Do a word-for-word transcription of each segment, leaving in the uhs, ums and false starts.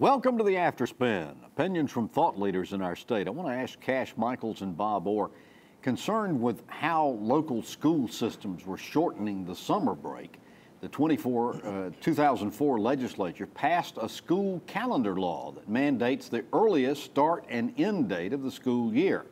Welcome to the Afterspin, opinions from thought leaders in our state. I want to ask Cash Michaels and Bob Orr, concerned with how local school systems were shortening the summer break, the twenty-four, uh, two thousand four legislature passed a school calendar law that mandates the earliest start and end date of the school year.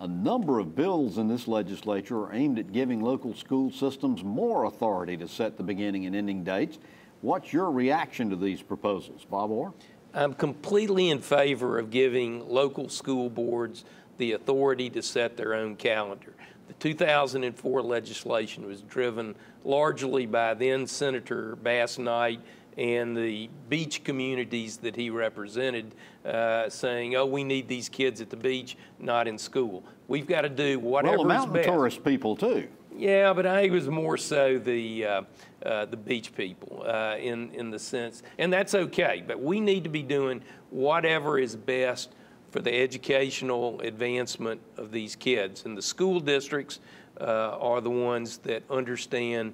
A number of bills in this legislature are aimed at giving local school systems more authority to set the beginning and ending dates. What's your reaction to these proposals, Bob Orr? I'm completely in favor of giving local school boards the authority to set their own calendar. The two thousand four legislation was driven largely by then Senator Basnight and the beach communities that he represented, uh, saying, oh, we need these kids at the beach, not in school. We've got to do whatever's best. Well, the mountain tourist people, too. Yeah, but I think it was more so the uh, uh, the beach people uh, in in the sense, and that's okay. But we need to be doing whatever is best for the educational advancement of these kids. And the school districts uh, are the ones that understand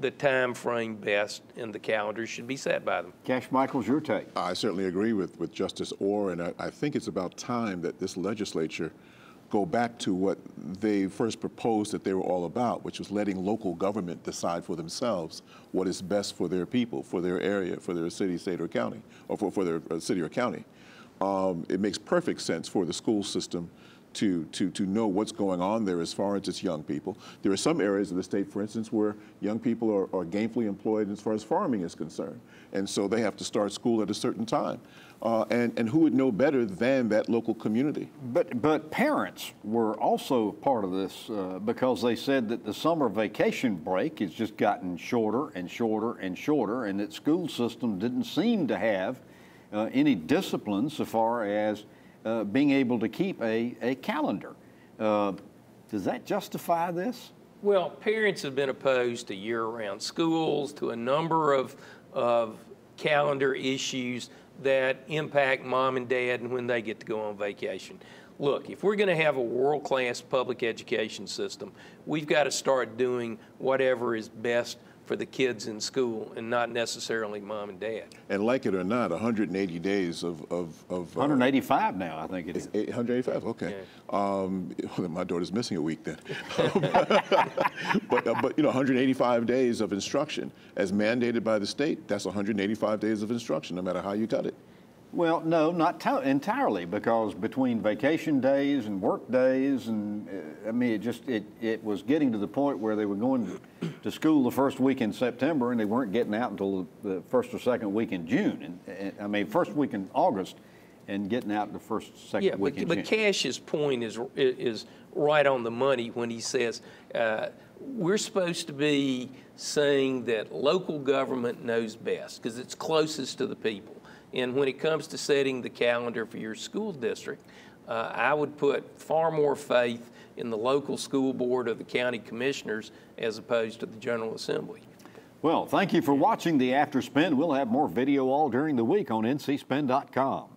the time frame best, and the calendar should be set by them. Cash Michaels, your take? I certainly agree with with Justice Orr, and I, I think it's about time that this legislature go back to what they first proposed that they were all about, which was letting local government decide for themselves what is best for their people, for their area, for their city, state, or county, or for, for their city or county. Um, it makes perfect sense for the school system to, to, to know what's going on there as far as its young people. There are some areas of the state, for instance, where young people are, are gainfully employed as far as farming is concerned. And so they have to start school at a certain time. Uh, and, and who would know better than that local community? But, but parents were also part of this uh, because they said that the summer vacation break has just gotten shorter and shorter and shorter, and that school system didn't seem to have uh, any discipline so far as uh, being able to keep a, a calendar. Uh, does that justify this? Well, parents have been opposed to year-round schools, to a number of, of calendar issues that impact mom and dad and when they get to go on vacation. Look, if we're going to have a world-class public education system, we've got to start doing whatever is best for the kids in school and not necessarily mom and dad. And like it or not, one hundred eighty days of... of, of uh, one hundred eighty-five now, I think it is. one hundred eighty-five, okay. Yeah. Um, my daughter's missing a week then. but, uh, but, you know, one hundred eighty-five days of instruction, as mandated by the state, that's one hundred eighty-five days of instruction, no matter how you cut it. Well, no, not entirely, because between vacation days and work days, and uh, I mean, it just it it was getting to the point where they were going to school the first week in September, and they weren't getting out until the first or second week in June, and, and I mean, first week in August, and getting out the first second yeah, week but, in but June. Yeah, but Cash's point is is right on the money when he says uh, we're supposed to be saying that local government knows best because it's closest to the people. And when it comes to setting the calendar for your school district, uh, I would put far more faith in the local school board or the county commissioners as opposed to the General Assembly. Well, thank you for watching the Afterspin. We'll have more video all during the week on N C spin dot com.